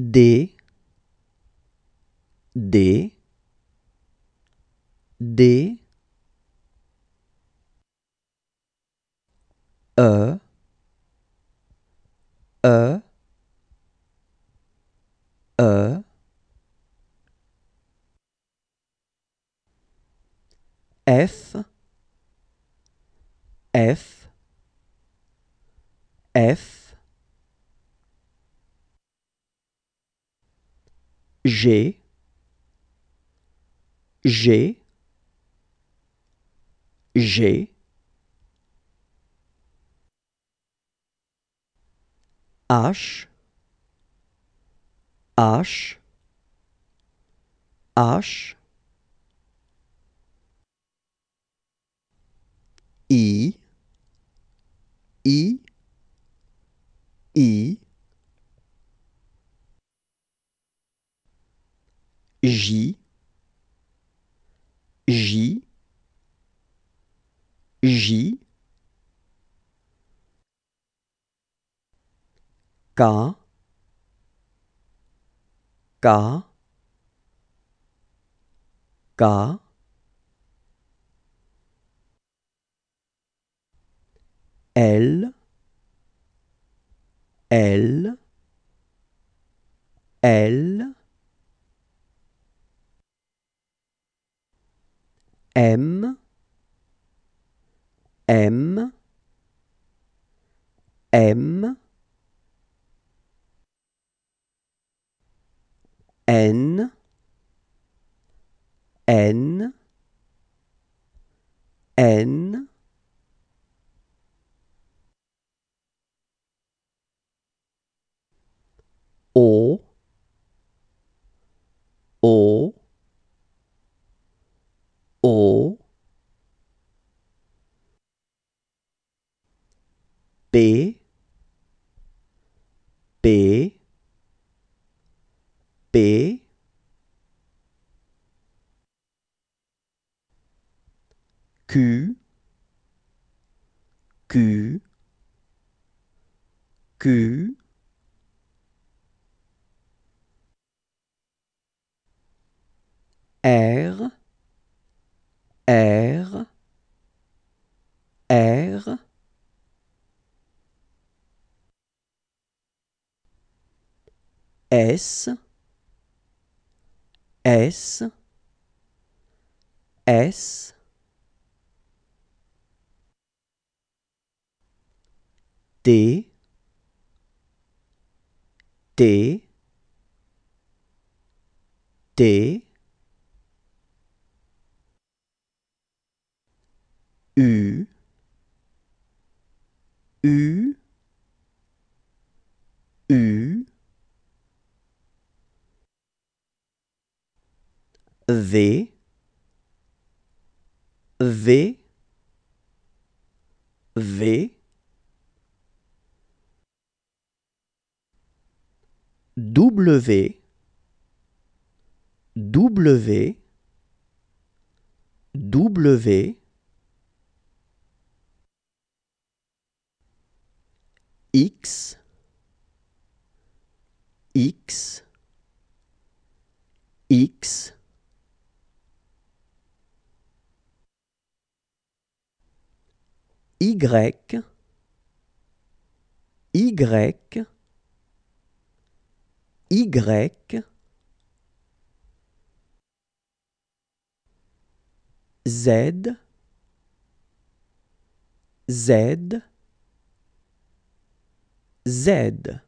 D E F G H I J K L M N O P Q R S T U V W X Y Z